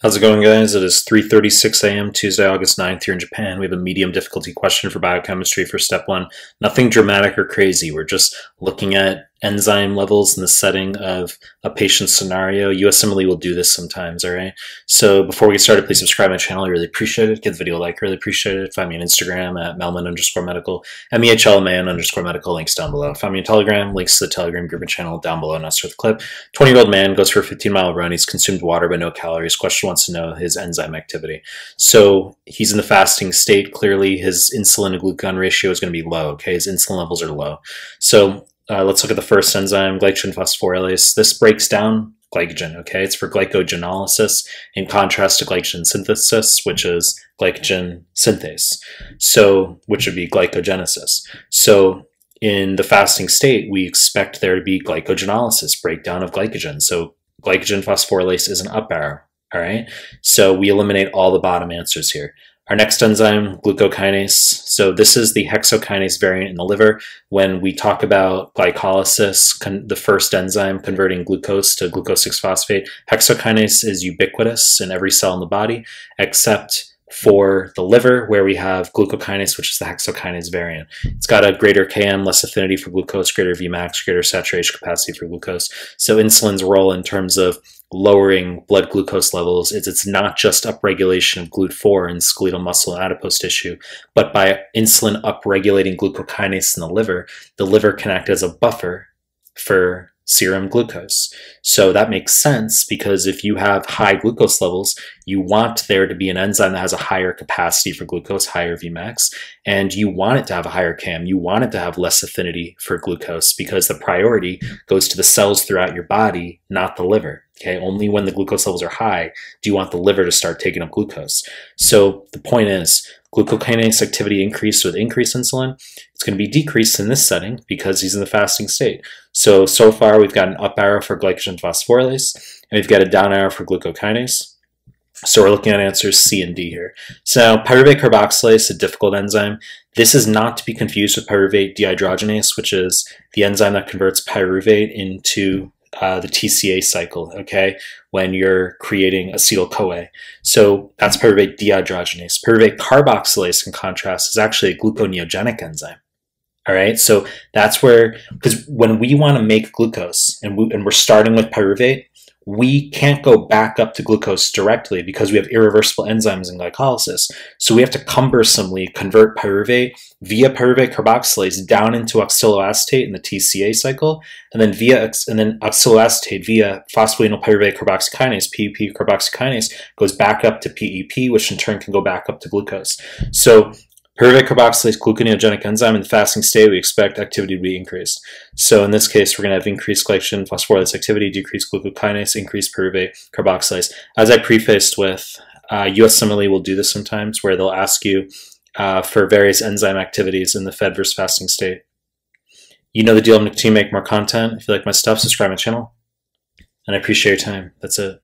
How's it going, guys? It is 3:36 a.m. Tuesday, August 9th here in Japan. We have a medium difficulty question for biochemistry for step one. Nothing dramatic or crazy. We're just looking at enzyme levels in the setting of a patient scenario. USMLE will do this sometimes, all right? So before we get started, please subscribe to my channel. I really appreciate it. Give the video a like. Really appreciate it. Find me on Instagram at Melman_medical, MEHLMAN_medical, links down below. Find me on Telegram, links to the Telegram group and channel down below, and I'll start the clip. 20-year-old man goes for a 15-mile run. He's consumed water but no calories. Question wants to know his enzyme activity. So he's in the fasting state. Clearly, his insulin to glucagon ratio is going to be low, okay? His insulin levels are low. So let's look at the first enzyme, glycogen phosphorylase. This breaks down glycogen, okay? It's for glycogenolysis in contrast to glycogen synthesis, which is glycogen synthase, so which would be glycogenesis. So in the fasting state, we expect there to be glycogenolysis, breakdown of glycogen. So glycogen phosphorylase is an up arrow, all right? So we eliminate all the bottom answers here. Our next enzyme, glucokinase. So this is the hexokinase variant in the liver. When we talk about glycolysis, the first enzyme converting glucose to glucose 6-phosphate, hexokinase is ubiquitous in every cell in the body, except for the liver, where we have glucokinase, which is the hexokinase variant. It's got a greater Km, less affinity for glucose, greater Vmax, greater saturation capacity for glucose. So insulin's role in terms of lowering blood glucose levels is it's not just upregulation of GLUT4 in skeletal muscle and adipose tissue, but by insulin upregulating glucokinase in the liver can act as a buffer for serum glucose. So that makes sense, because if you have high glucose levels, you want there to be an enzyme that has a higher capacity for glucose, higher Vmax, and you want it to have a higher Km. You want it to have less affinity for glucose, because the priority goes to the cells throughout your body, not the liver. Okay, only when the glucose levels are high do you want the liver to start taking up glucose. So the point is, glucokinase activity increased with increased insulin. It's going to be decreased in this setting because he's in the fasting state. So far we've got an up arrow for glycogen phosphorylase, and we've got a down arrow for glucokinase. So we're looking at answers C and D here. So pyruvate carboxylase, a difficult enzyme. This is not to be confused with pyruvate dehydrogenase, which is the enzyme that converts pyruvate into the TCA cycle, okay, when you're creating acetyl-CoA. So that's pyruvate dehydrogenase. Pyruvate carboxylase, in contrast, is actually a gluconeogenic enzyme, all right? So that's where, because when we want to make glucose and we're starting with pyruvate, we can't go back up to glucose directly because we have irreversible enzymes in glycolysis. So we have to cumbersomely convert pyruvate via pyruvate carboxylase down into oxaloacetate in the TCA cycle, and then oxaloacetate via phosphoenolpyruvate carboxykinase, PEP carboxykinase, goes back up to PEP, which in turn can go back up to glucose. So pyruvate carboxylase, gluconeogenic enzyme, in the fasting state, we expect activity to be increased. So in this case, we're going to have increased glycogen phosphorylase activity, decreased glucokinase, increased pyruvate carboxylase. As I prefaced with, USMLE will do this sometimes, where they'll ask you for various enzyme activities in the fed versus fasting state. You know the deal. I'm going to continue to make more content. If you like my stuff, subscribe to my channel. And I appreciate your time. That's it.